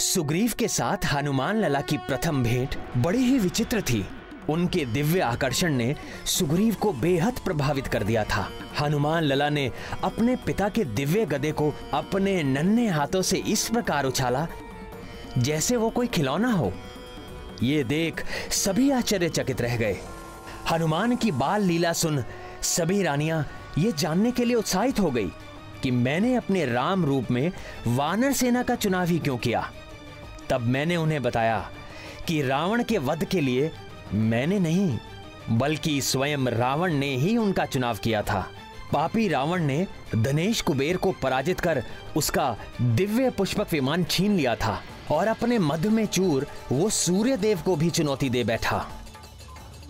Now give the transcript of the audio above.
सुग्रीव के साथ हनुमान लला की प्रथम भेंट बड़ी ही विचित्र थी। उनके दिव्य आकर्षण ने सुग्रीव को बेहद प्रभावित कर दिया था। हनुमान लला ने अपने पिता के दिव्य गदे को अपने नन्हे हाथों से इस प्रकार उछाला जैसे वो कोई खिलौना हो। ये देख सभी आश्चर्यचकित रह गए। हनुमान की बाल लीला सुन सभी रानियां ये जानने के लिए उत्साहित हो गई कि मैंने अपने राम रूप में वानर सेना का चुनाव ही क्यों किया। तब मैंने उन्हें बताया कि रावण के वध के लिए मैंने नहीं बल्कि स्वयं रावण ने ही उनका चुनाव किया था। पापी रावण ने धनेश कुबेर को पराजित कर उसका दिव्य पुष्पक विमान छीन लिया था और अपने मध में चूर वो सूर्यदेव को भी चुनौती दे बैठा।